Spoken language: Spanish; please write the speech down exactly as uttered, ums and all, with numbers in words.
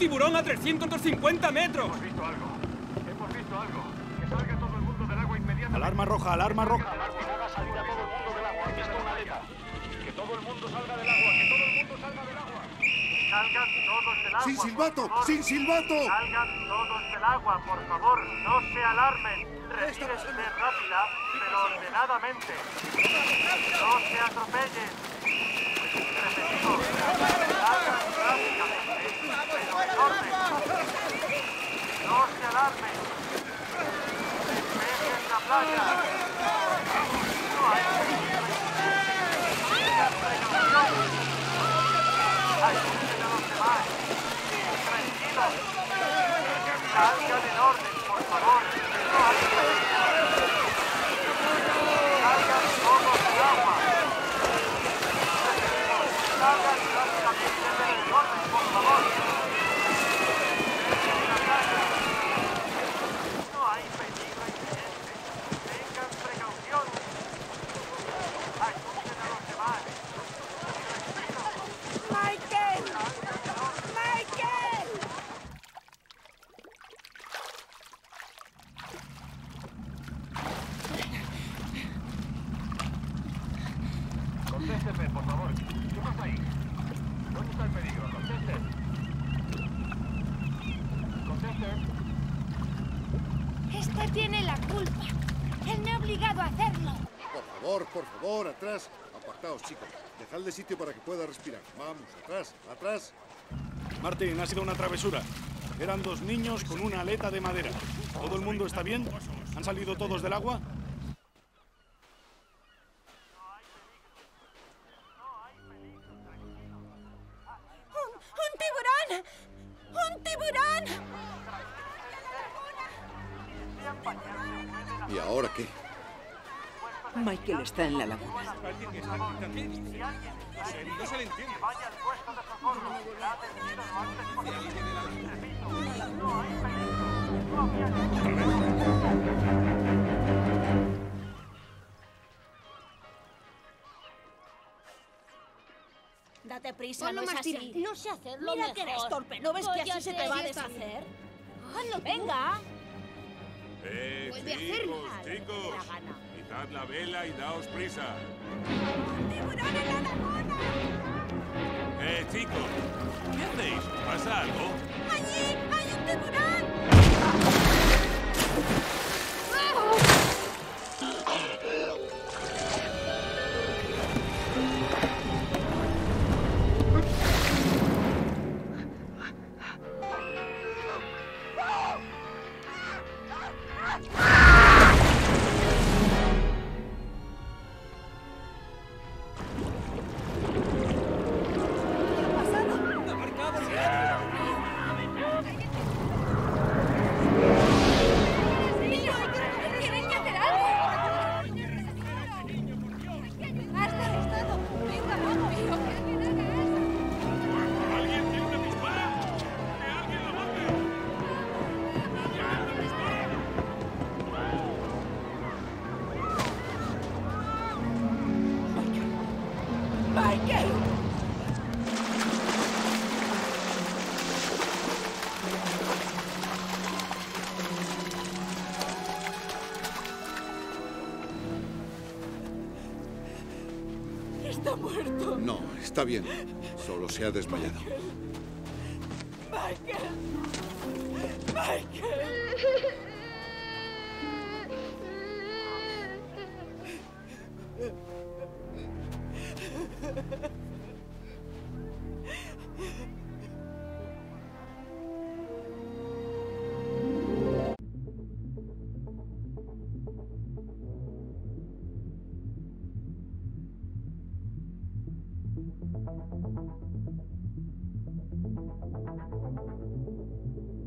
tiburón a trescientos cincuenta metros! Hemos visto algo. Hemos visto algo. Que salga todo el mundo del agua inmediatamente. Alarma roja, alarma roja. Haga salir a todo el mundo del agua. He visto una aleta. Que todo el mundo salga del agua. Que todo el mundo salga del agua. Salgan todos del agua. ¡Sin silbato! ¡Sin silbato! Salgan todos del agua, por favor. No se alarmen. Retírense rápida, pero ordenadamente. No se atropellen. No se alarmen. Dejen la playa. No hay peligro. Ayuden a los demás. Tranquilos. Salgan en orden, por favor. No hay peligro. Salgan todos del agua. Salgan rápidamente del orden, por favor. Chicos, dejadle sitio para que pueda respirar. Vamos, atrás, atrás. Martín, ha sido una travesura. Eran dos niños con una aleta de madera. ¿Todo el mundo está bien? ¿Han salido todos del agua? ¡Un, un tiburón! ¡Un tiburón! ¿Y ahora qué? Michael está en la laguna. Date prisa, no es así. No sé hacerlo. Mira que eres torpe. ¿No ves que así se te va a deshacer? ¡Venga! ¡Eh, chicos! Dad la vela y daos prisa. ¡Un tiburón en la laguna! Eh, chicos, ¿qué hacéis? ¿Pasa algo? ¡Allí! ¡Hay un tiburón! ¿Está muerto? No, está bien. Solo se ha desmayado. ¡Michael! ¡Michael! Thank you.